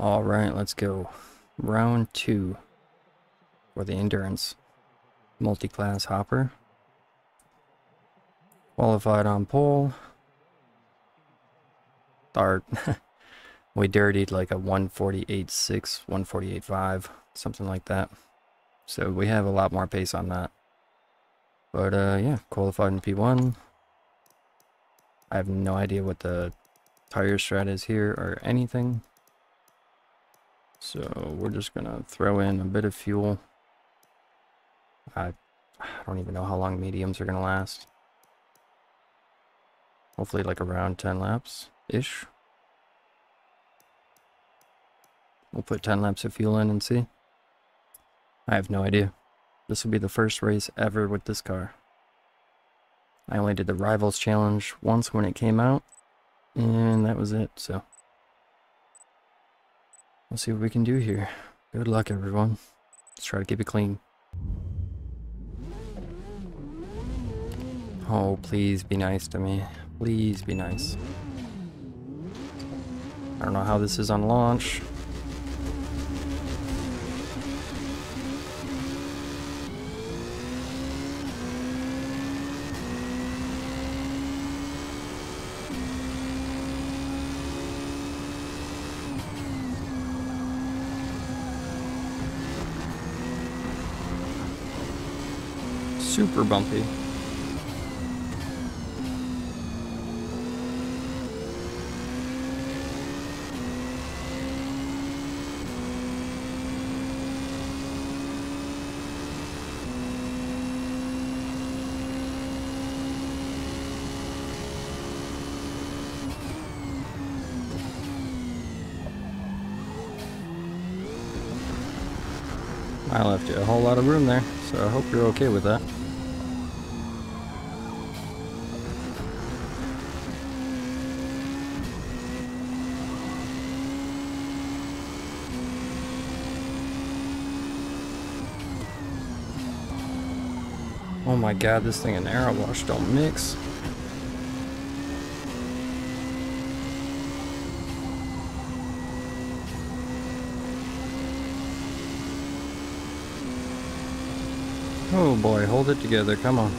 All right, let's go. Round 2 for the endurance multi-class hopper. Qualified on pole. Start. We dirtied like a 148.6, 148.5, something like that. So we have a lot more pace on that. But yeah, qualified in P1. I have no idea what the tire strat is here or anything. So we're just gonna throw in a bit of fuel. I don't even know how long mediums are gonna last. Hopefully like around 10 laps-ish. We'll put 10 laps of fuel in and see. I have no idea. This will be the first race ever with this car. I only did the Rivals Challenge once when it came out, and that was it, so. Let's see what we can do here. Good luck, everyone. Let's try to keep it clean. Oh, please be nice to me. Please be nice. I don't know how this is on launch. Super bumpy. I left you a whole lot of room there, so I hope you're okay with that. Oh my god, this thing and AeroWash don't mix. Oh boy, hold it together, come on.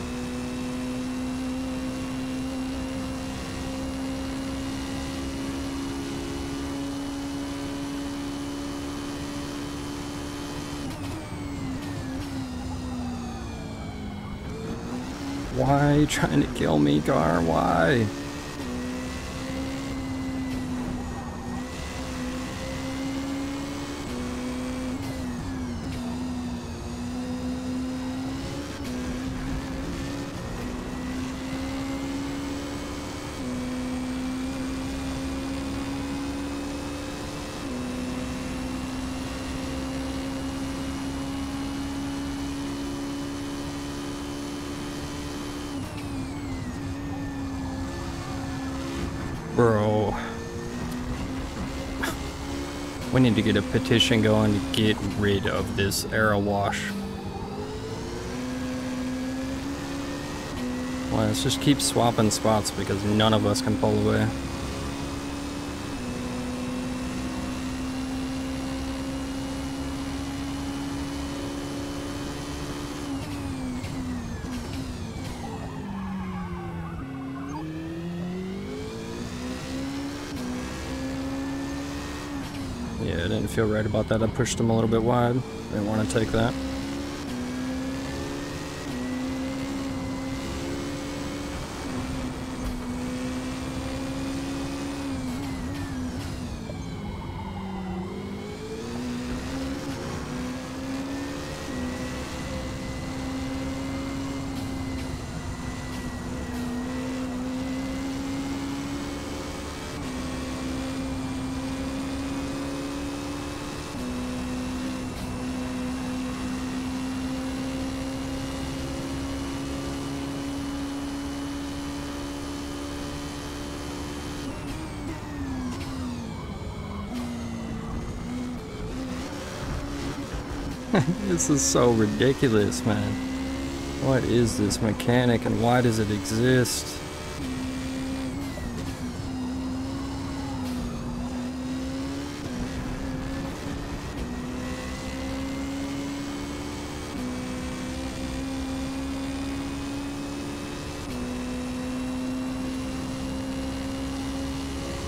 Why are you trying to kill me, car? Why? Bro, we need to get a petition going to get rid of this AeroWash. Well, let's just keep swapping spots because none of us can pull away. Yeah, I didn't feel right about that. I pushed them a little bit wide. Didn't want to take that. This is so ridiculous, man. What is this mechanic and why does it exist?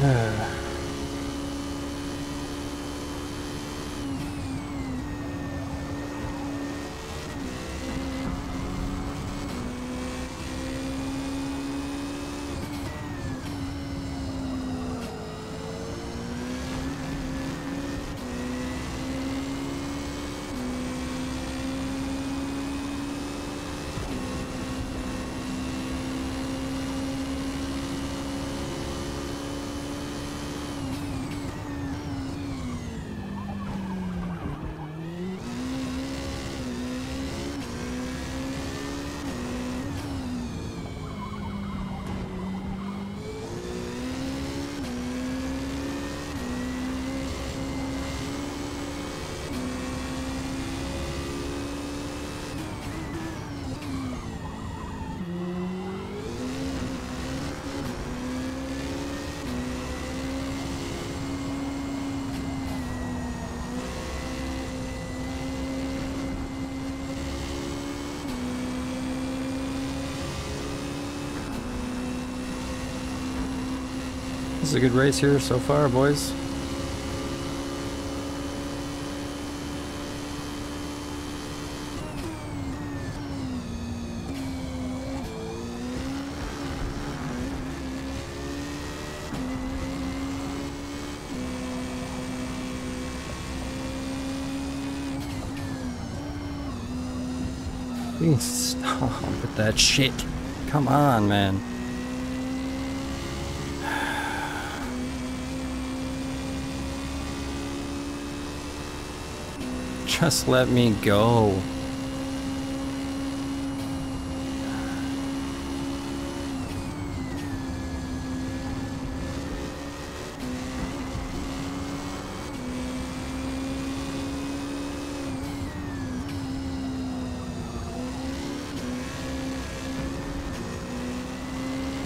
This is a good race here so far, boys. You can stop with that shit. Come on, man. Just let me go.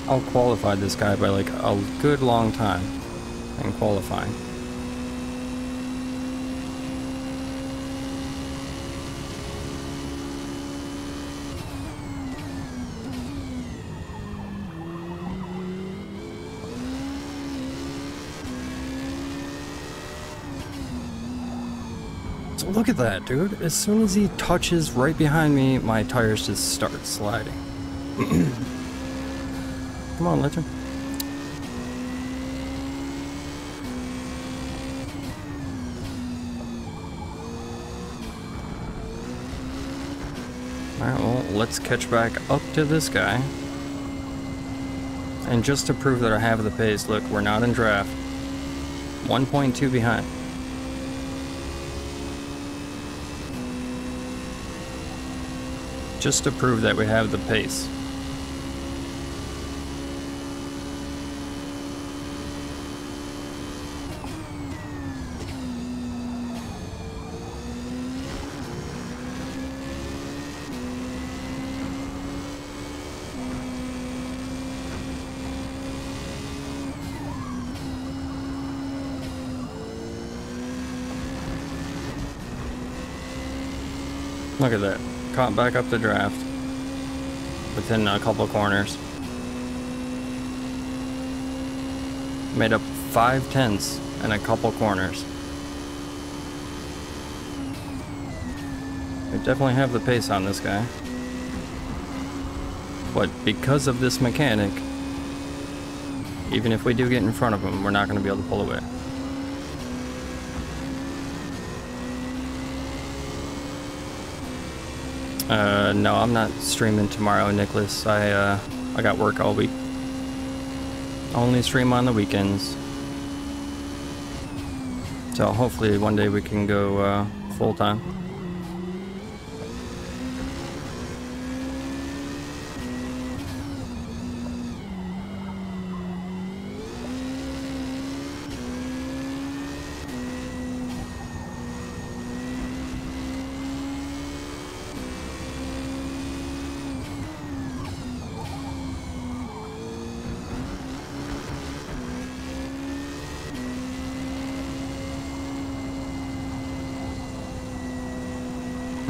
I'll qualify this guy by like a good long time in qualifying. Look at that, dude. As soon as he touches right behind me, my tires just start sliding. Come on, Legend. Alright, well, let's catch back up to this guy. And just to prove that I have the pace, look, we're not in draft. 1.2 behind. Just to prove that we have the pace. Look at that. Caught back up the draft within a couple corners. Made up 5 tenths in a couple corners. We definitely have the pace on this guy. But because of this mechanic, even if we do get in front of him, we're not going to be able to pull away. No, I'm not streaming tomorrow, Nicholas. I got work all week. Only stream on the weekends. So hopefully one day we can go full time.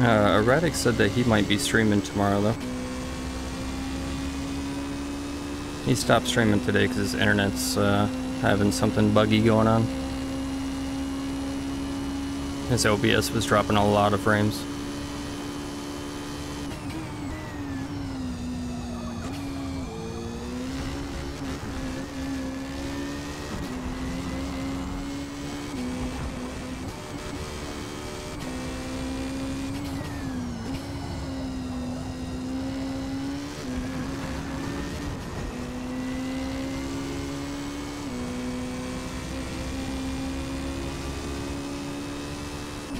Erratic said that he might be streaming tomorrow, though. He stopped streaming today because his internet's having something buggy going on. His OBS was dropping a lot of frames.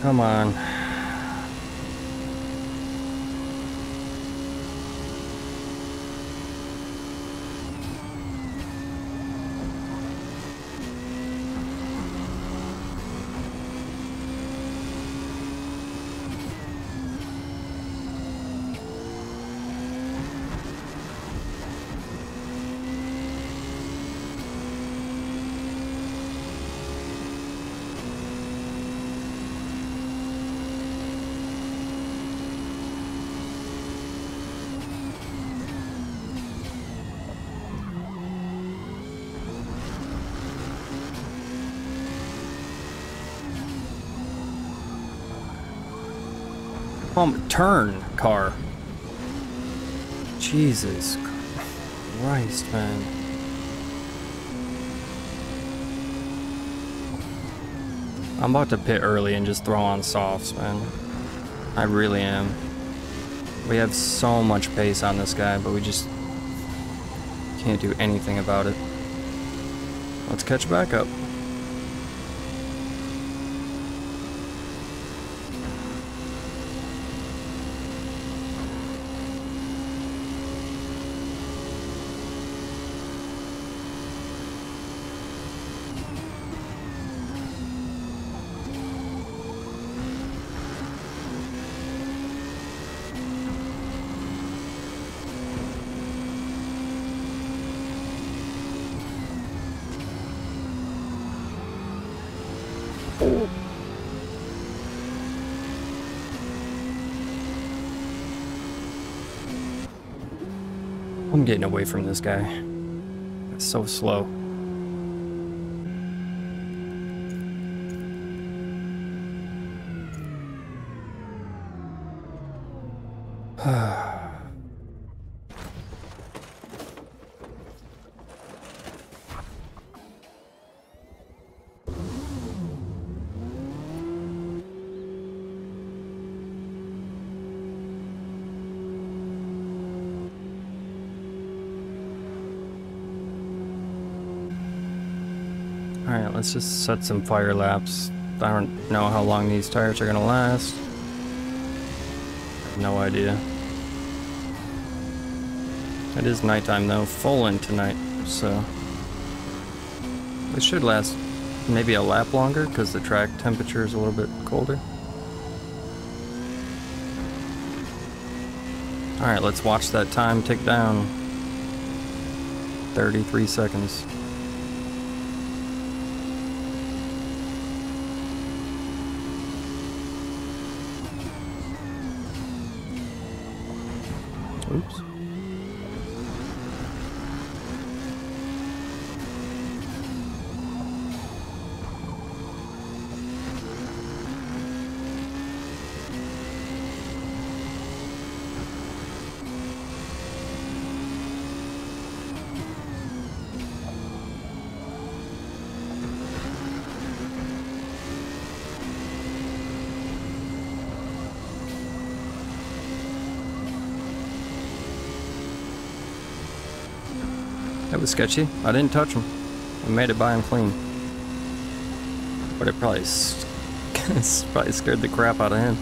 Come on. Turn car. Jesus Christ, man. I'm about to pit early and just throw on softs, man. I really am. We have so much pace on this guy, but we just can't do anything about it. Let's catch back up. I'm getting away from this guy. It's so slow. Let's just set some fire laps. I don't know how long these tires are gonna last. I have no idea. It is nighttime though, full in tonight, so it should last maybe a lap longer because the track temperature is a little bit colder. All right, let's watch that time tick down. 33 seconds. Oops. That was sketchy. I didn't touch him. I made it by him clean. But it probably, probably scared the crap out of him.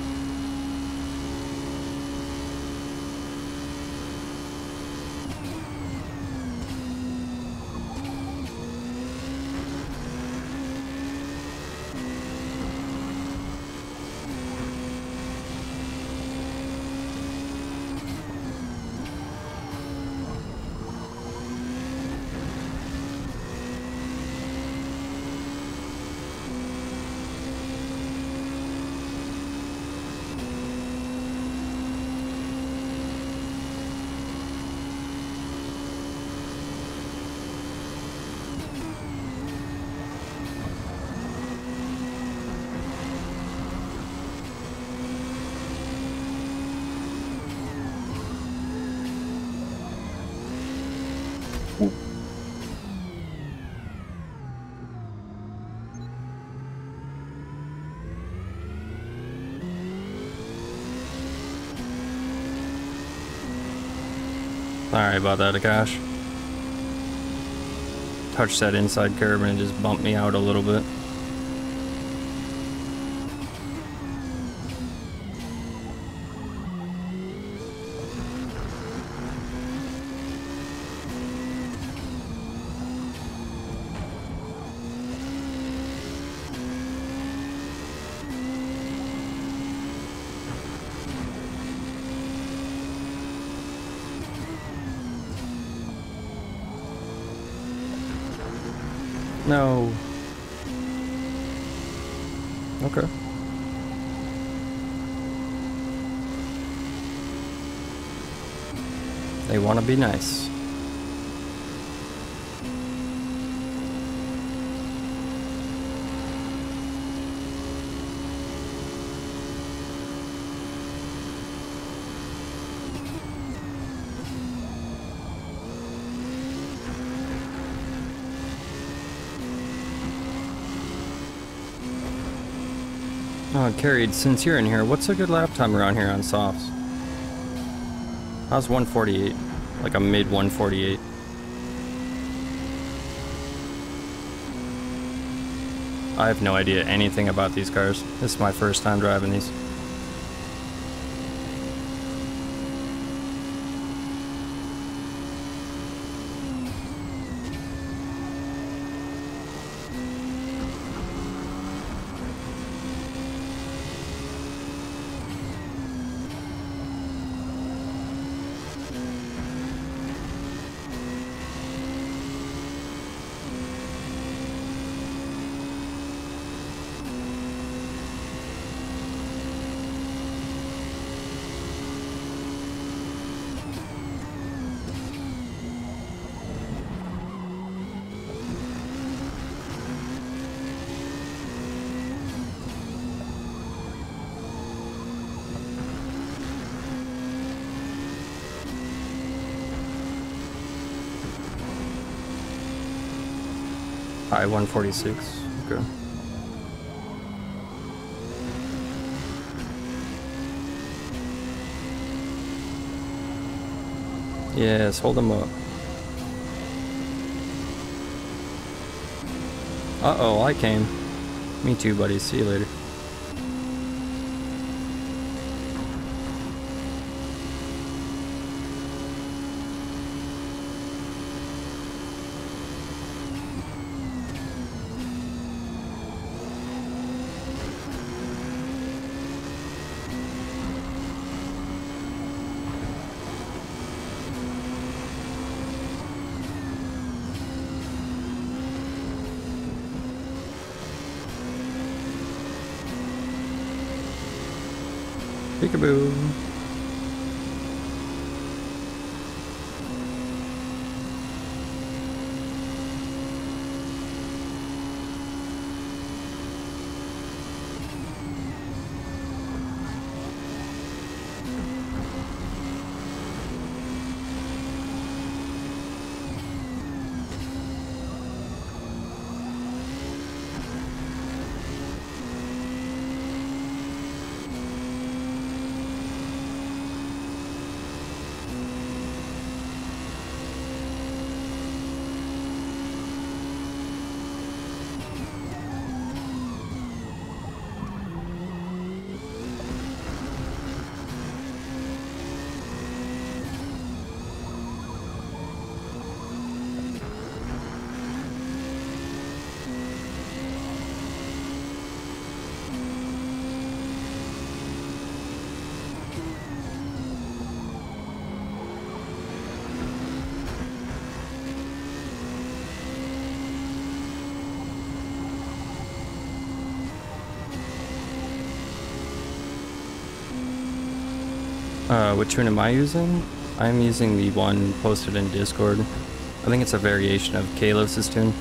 Sorry about that, Akash. Touched that inside curb and it just bumped me out a little bit. No. Okay. They want to be nice. Carried, since you're in here, what's a good lap time around here on softs? How's 148? Like a mid 148. I have no idea anything about these cars. This is my first time driving these. High 146, okay. Yes, hold them up. Uh-oh, I came. Me too, buddy, see you later. Peekaboo. Which one am I using? I'm using the one posted in Discord. I think it's a variation of Kalos' tune.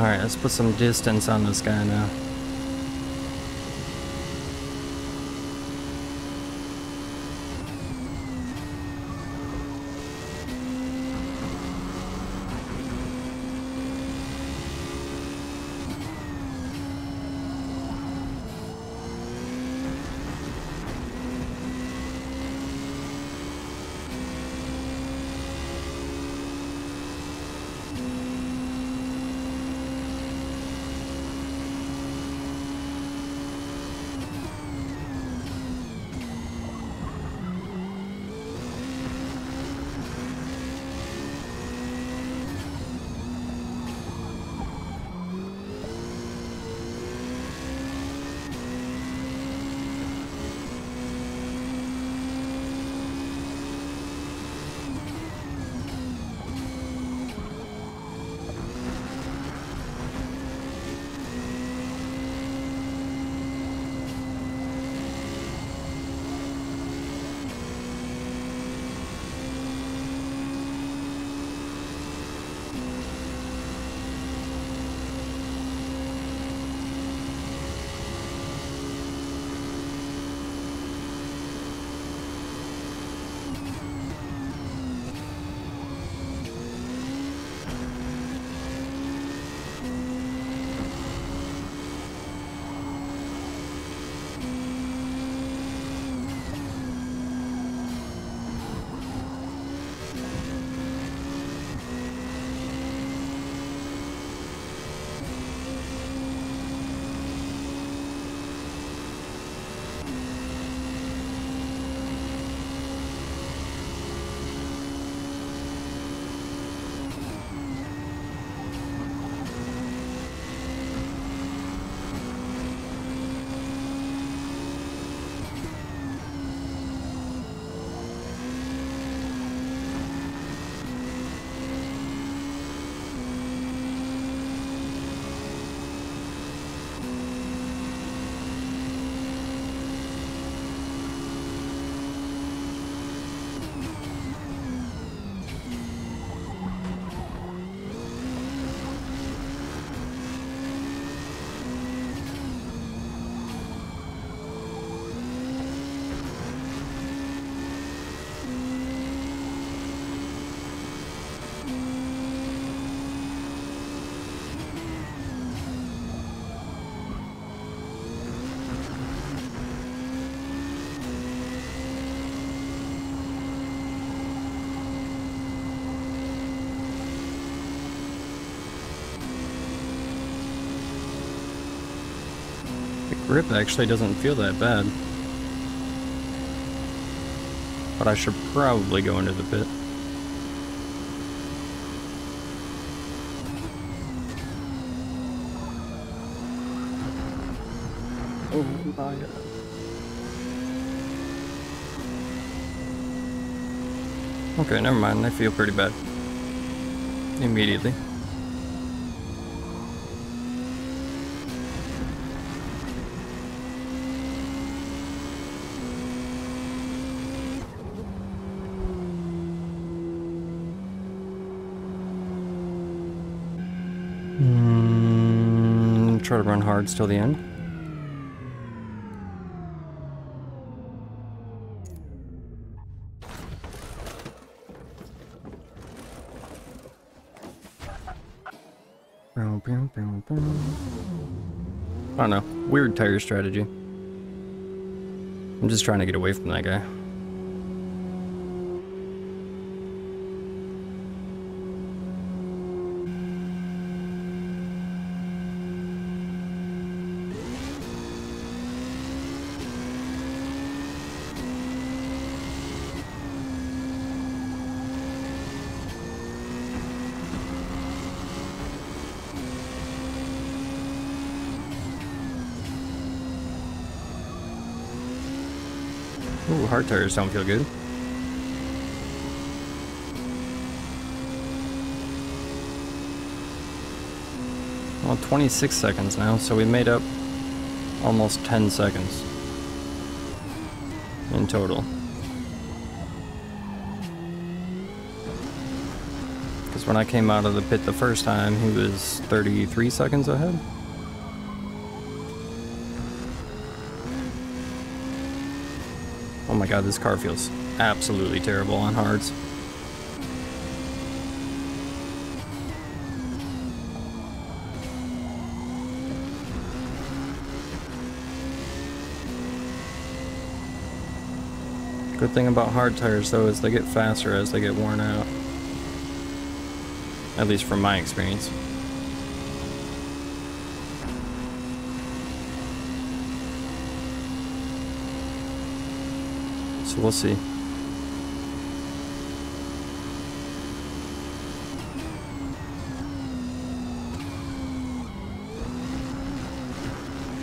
Alright, let's put some distance on this guy now. Grip actually doesn't feel that bad, but I should probably go into the pit. Oh my god. Okay, never mind, I feel pretty bad immediately. Try to run hard till the end. I don't know. Weird tire strategy. I'm just trying to get away from that guy. Ooh, hard tires don't feel good. Well, 26 seconds now, so we made up almost 10 seconds in total. Because when I came out of the pit the first time, he was 33 seconds ahead. Oh my god, this car feels absolutely terrible on hards. Good thing about hard tires though is they get faster as they get worn out. At least from my experience. So we'll see.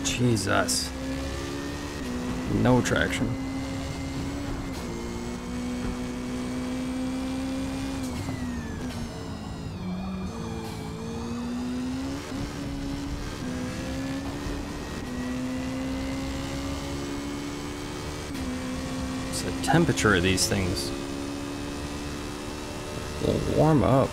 Jesus. No traction. Temperature of these things. They'll warm up.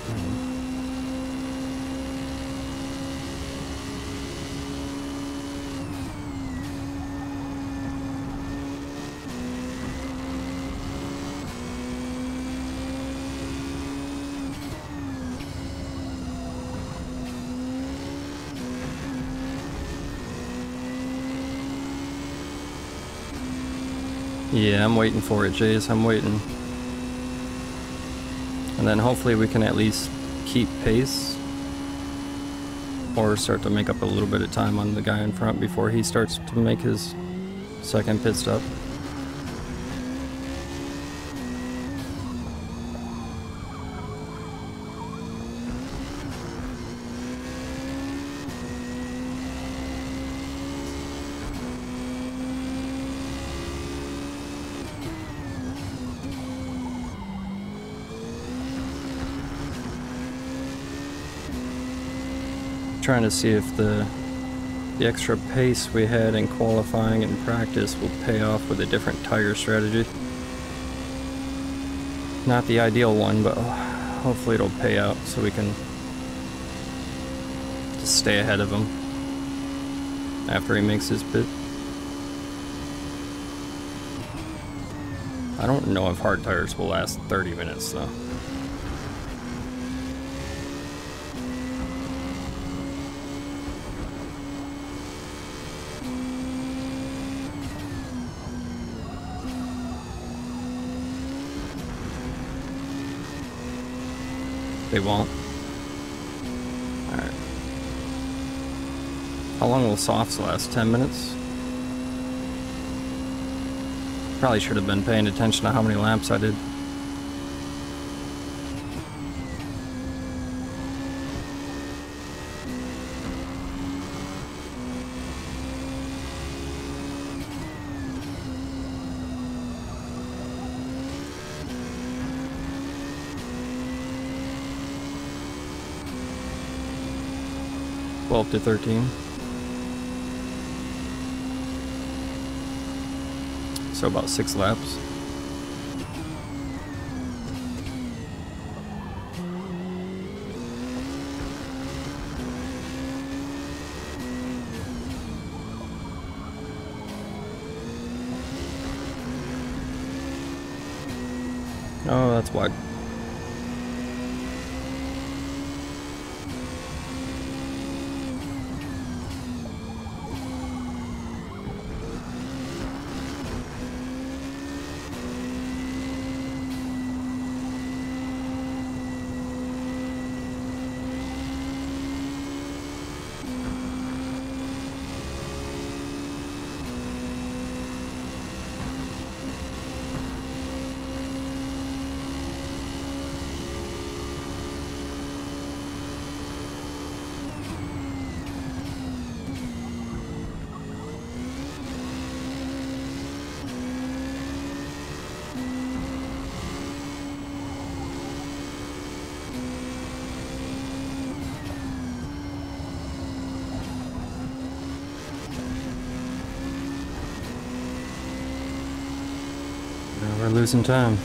Yeah, I'm waiting for it, Jays. I'm waiting. And then hopefully we can at least keep pace or start to make up a little bit of time on the guy in front before he starts to make his second pit stop. Trying to see if the extra pace we had in qualifying and practice will pay off with a different tire strategy. Not the ideal one, but hopefully it'll pay out so we can just stay ahead of him after he makes his pit. I don't know if hard tires will last 30 minutes though. They won't. Alright. How long will softs last? 10 minutes? Probably should have been paying attention to how many laps I did. To 13. So about 6 laps. Oh, that's wide. Losing time.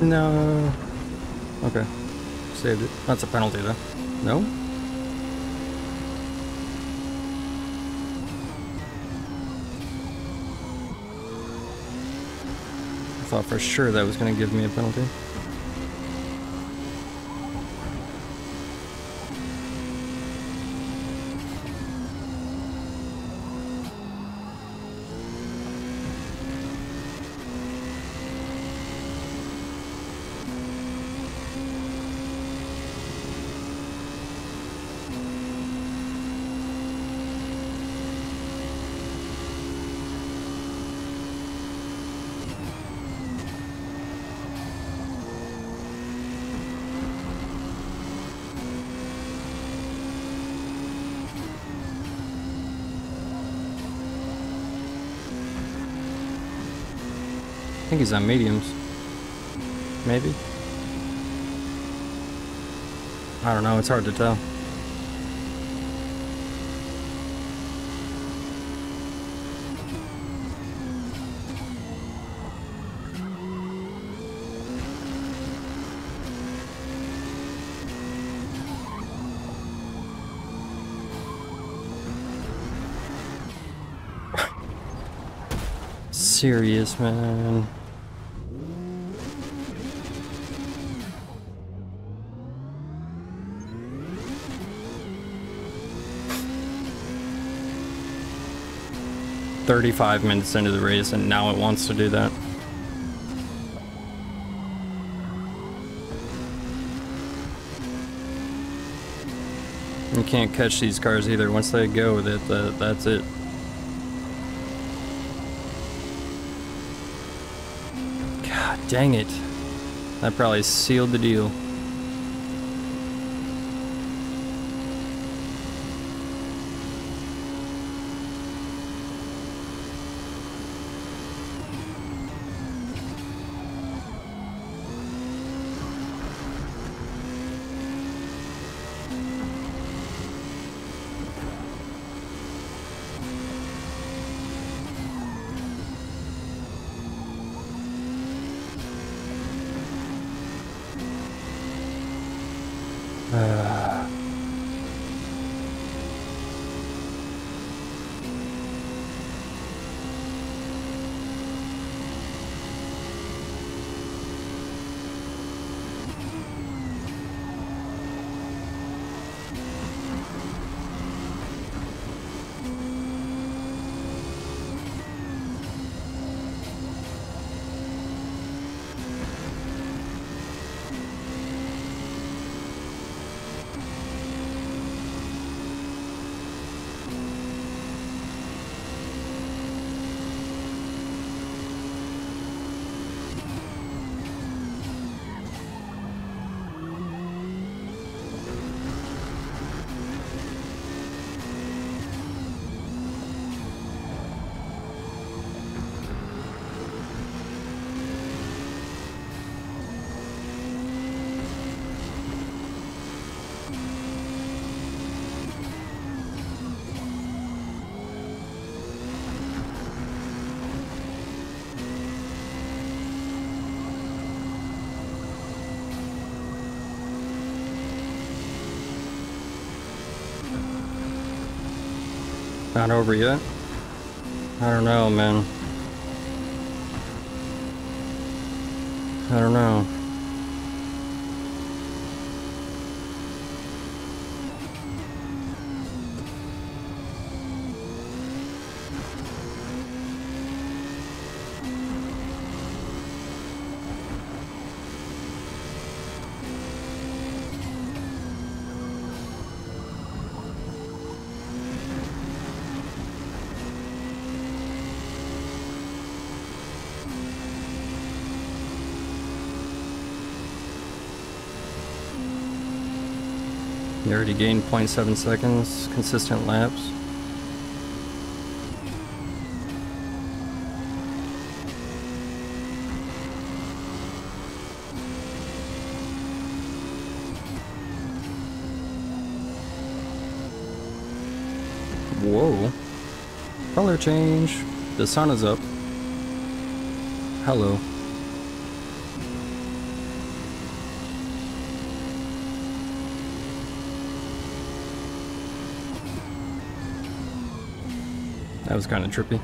No. Okay. Saved it. That's a penalty, though. No? I thought for sure that was going to give me a penalty. I think he's on mediums. Maybe? I don't know, it's hard to tell. Serious, man. $35 minutes into the race, and now it wants to do that. You can't catch these cars either. Once they go, that's it. God dang it. That probably sealed the deal. Not over yet? I don't know, man. I don't know. They already gained 0.7 seconds, consistent laps. Whoa. Color change. The sun is up. Hello. That was kind of trippy.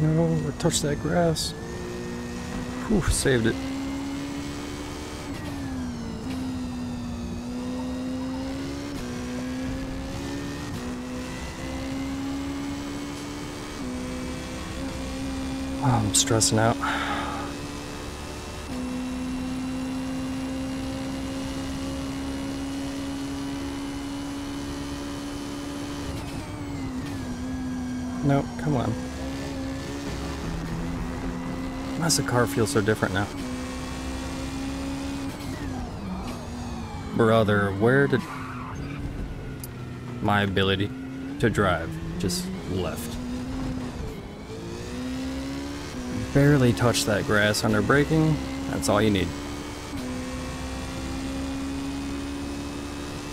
No, I touched that grass. Whew, saved it. Oh, I'm stressing out. No, come on. Why does the car feel so different now? Brother, where did my ability to drive just left? Barely touch that grass under braking. That's all you need.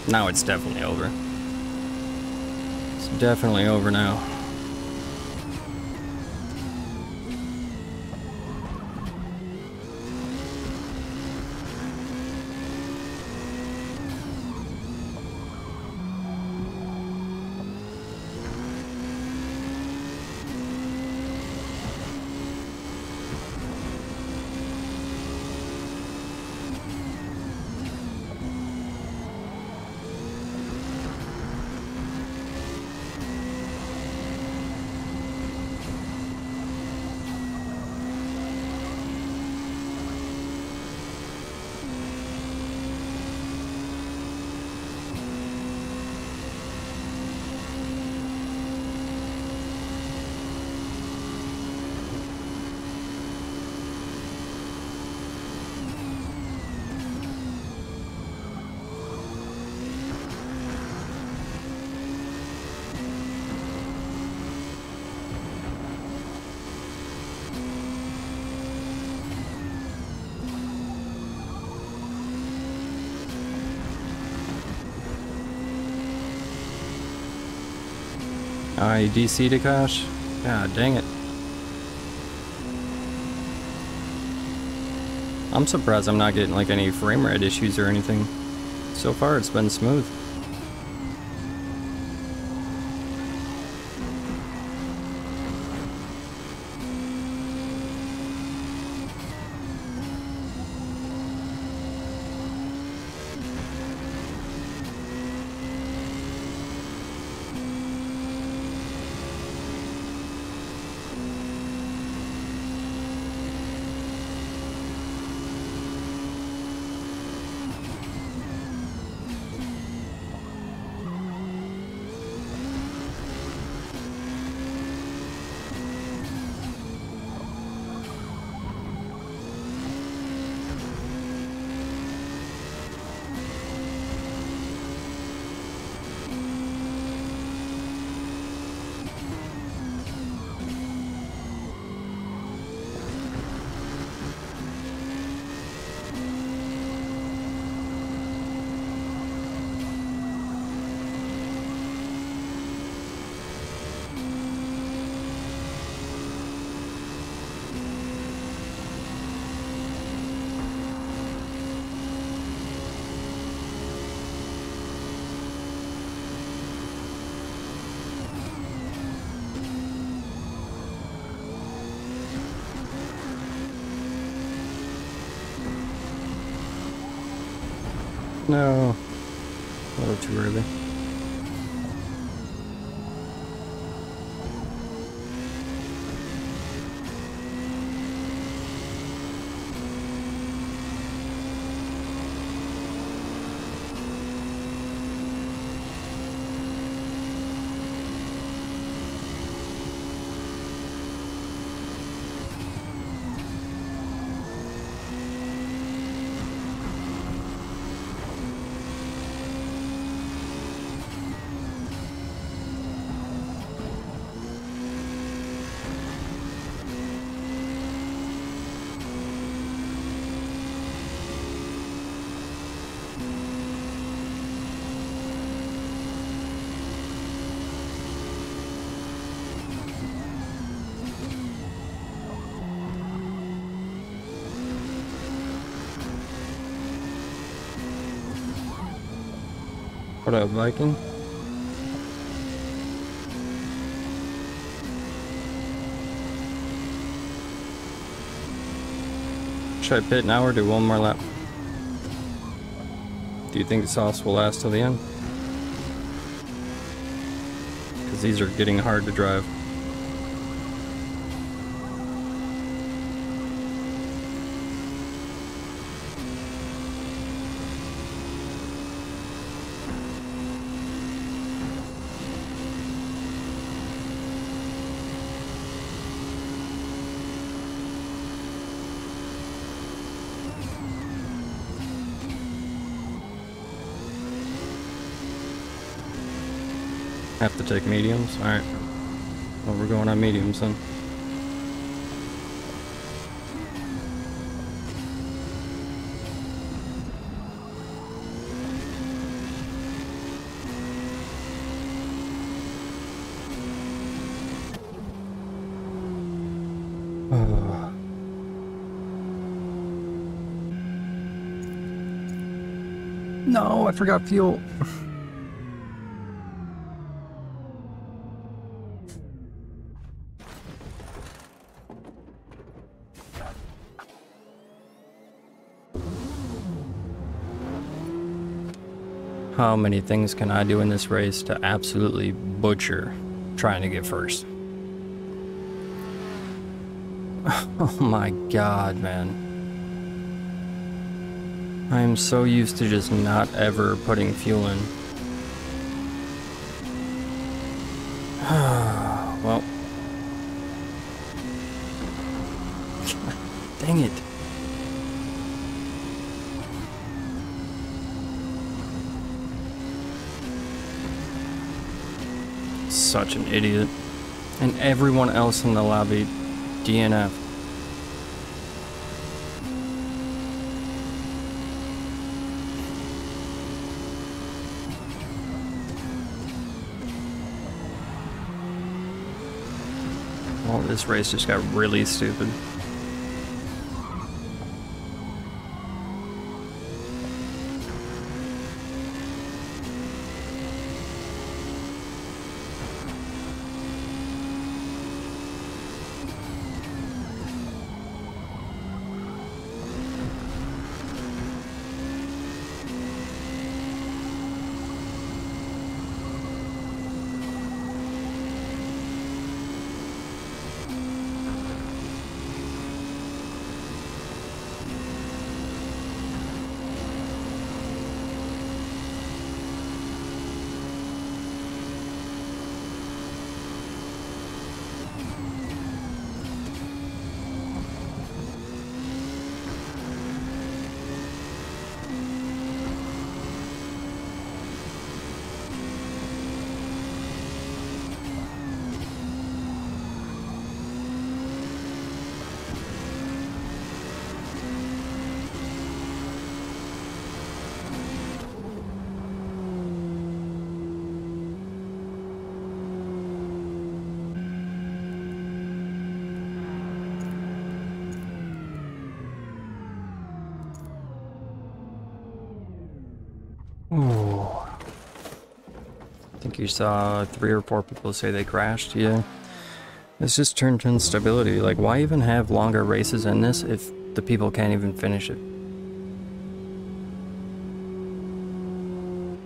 Now it's definitely over. It's definitely over now. I DC'd Akash. God dang it. I'm surprised I'm not getting like any frame rate issues or anything. So far it's been smooth. No, a little too early. What up, Viking? Should I pit now or do one more lap? Do you think the sauce will last till the end? Because these are getting hard to drive. Have to take mediums? Alright. Well, we're going on mediums then. No, I forgot fuel. How many things can I do in this race to absolutely butcher trying to get first? Oh my god, man. I am so used to just not ever putting fuel in. Well. Dang it. Such an idiot. And everyone else in the lobby DNF. Well, this race just got really stupid. You saw 3 or 4 people say they crashed. Yeah, it's just turned to instability. Like, why even have longer races in this if the people can't even finish it?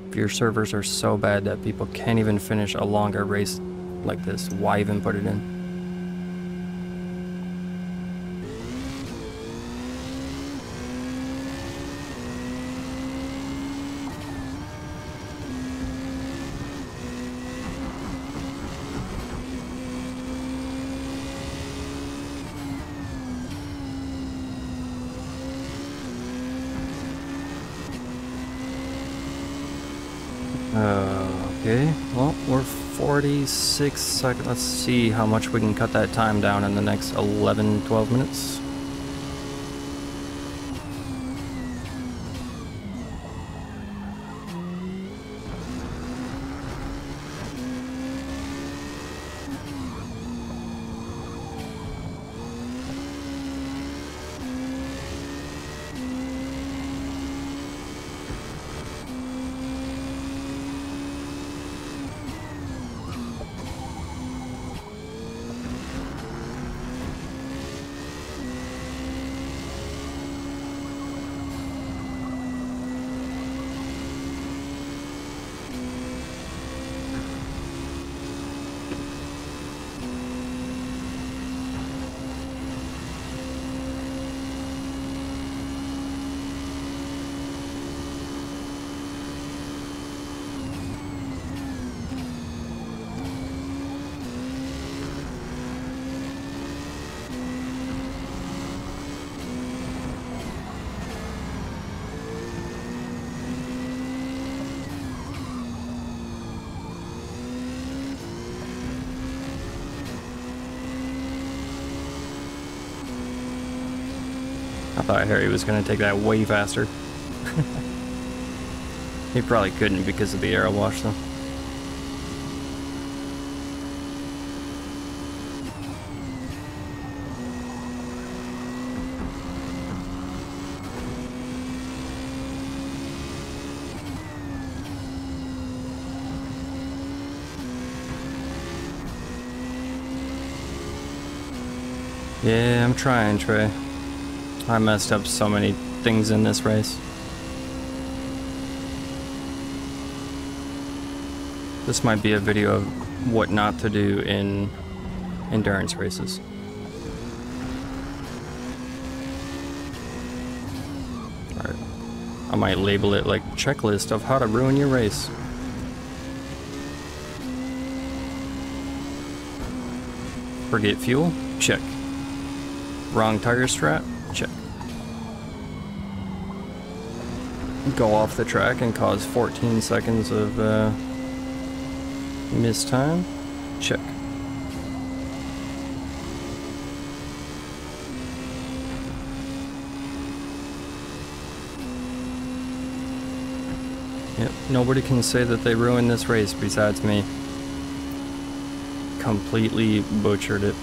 If your servers are so bad that people can't even finish a longer race like this, why even put it in? Okay, well, we're 46 seconds. Let's see how much we can cut that time down in the next 11, 12 minutes. I thought Harry was going to take that way faster. He probably couldn't because of the arrow wash though. Yeah, I'm trying, Trey. I messed up so many things in this race. This might be a video of what not to do in endurance races. Alright. I might label it like checklist of how to ruin your race. Forget fuel? Check. Wrong tire strap? Check. Go off the track and cause 14 seconds of missed time? Check. Yep, nobody can say that they ruined this race besides me. Completely butchered it.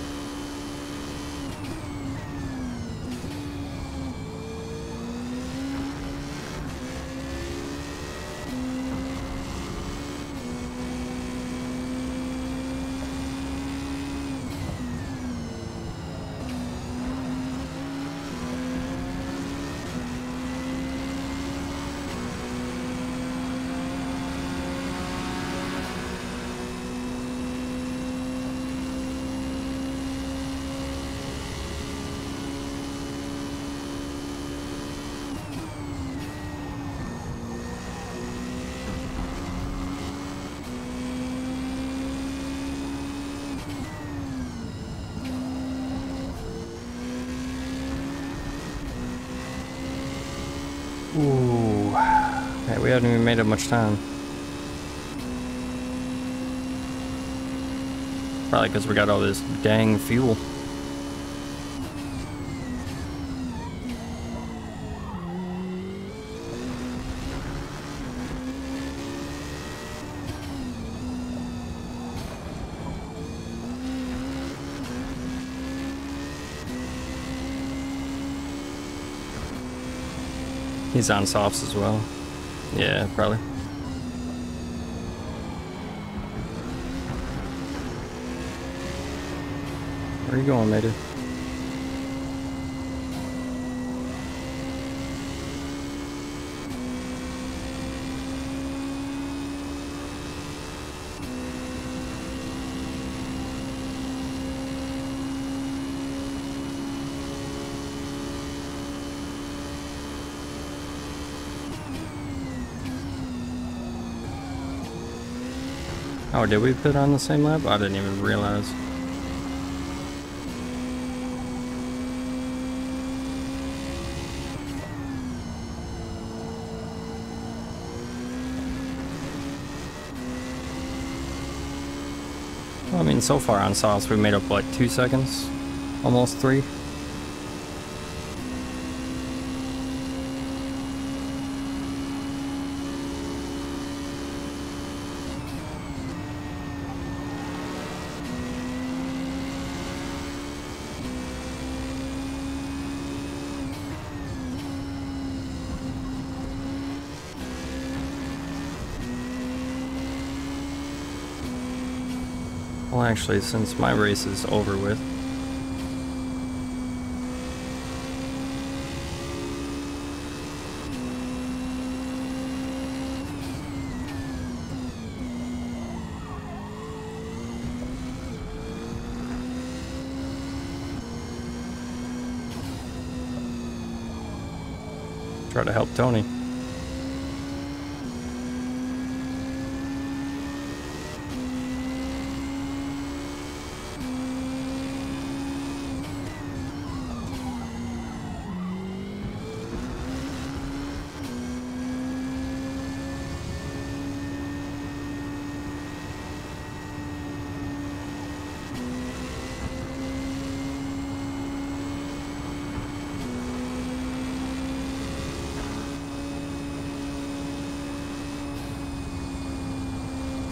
Ooh, hey, we haven't even made up much time. Probably because we got all this dang fuel. He's on softs as well. Yeah, probably. Where are you going, matey? Oh, did we put on the same lap? I didn't even realize. Well, I mean, so far on sauce, we made up, what, 2 seconds? Almost 3? Well, actually, since my race is over with, try to help Tony.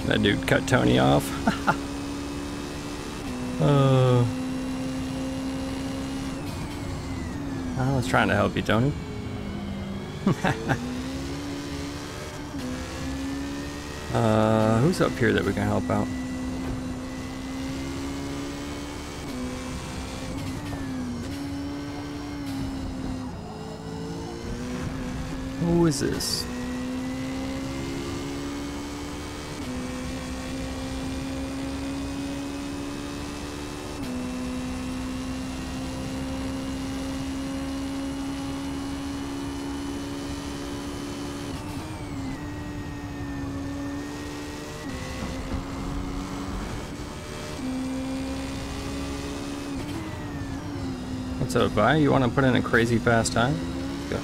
That dude cut Tony off. I was trying to help you, Tony. Who's up here that we can help out? Who is this? What's up, bye? You want to put in a crazy fast time? Go.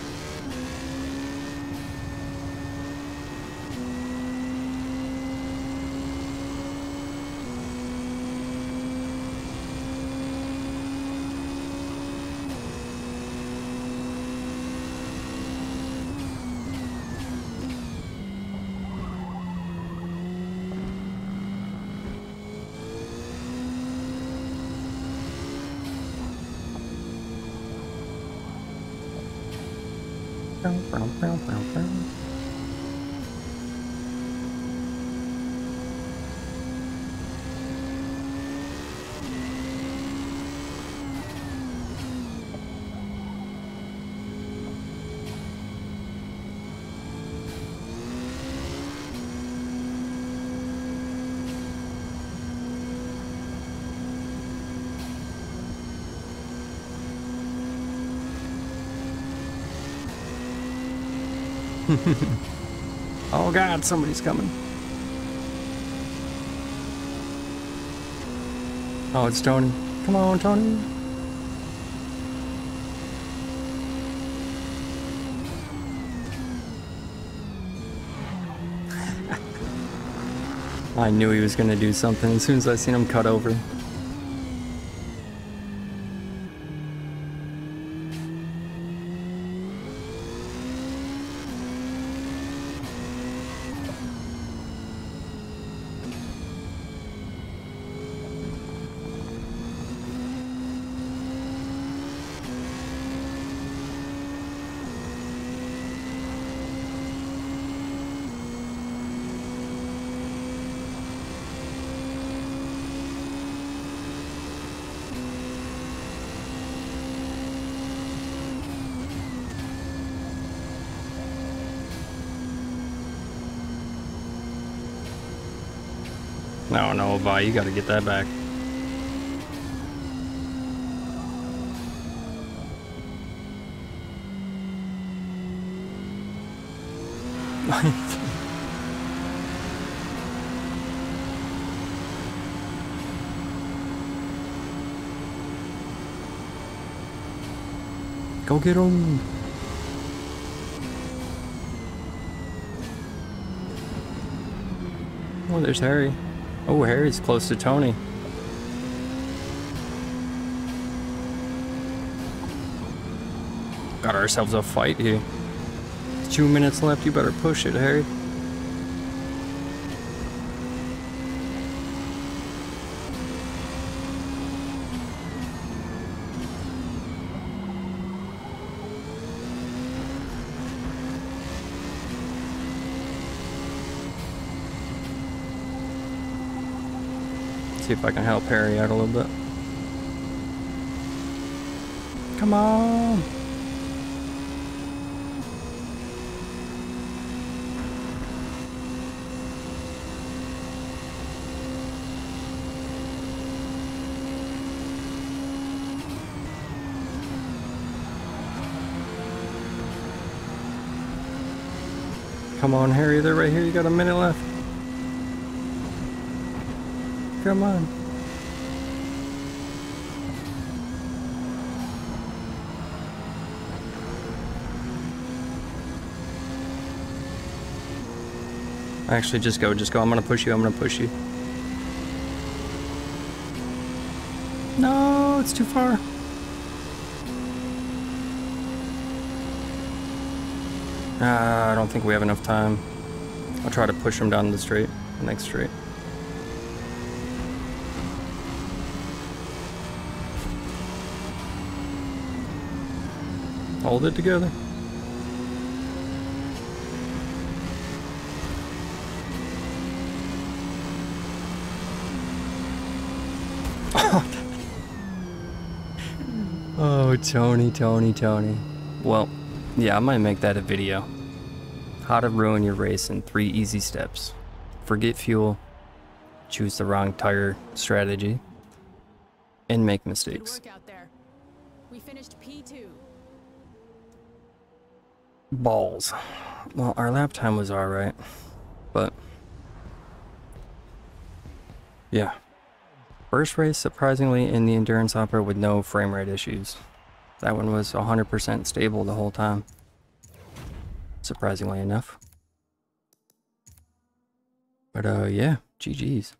Oh God, somebody's coming. Oh, it's Tony. Come on, Tony. I knew he was gonna do something as soon as I seen him cut over. No, no, Vi, you gotta get that back. Go get him. Oh, there's Harry. Oh, Harry's close to Tony. Got ourselves a fight here. 2 minutes left, you better push it, Harry. See if I can help Harry out a little bit. Come on! Come on, Harry, they're right here, you got a minute left. Come on. Actually, just go. I'm gonna push you, No, it's too far. I don't think we have enough time. I'll try to push him down the street. the next street. Hold it together. Oh, Tony, Tony, Tony. Well, yeah, I might make that a video. How to ruin your race in 3 easy steps. Forget fuel, choose the wrong tire strategy, and make mistakes. Good work out there. We finished P2. Balls. Well, our lap time was alright, but yeah. First race, surprisingly, in the endurance hopper with no frame rate issues. That one was 100% stable the whole time. Surprisingly enough. But yeah, GG's.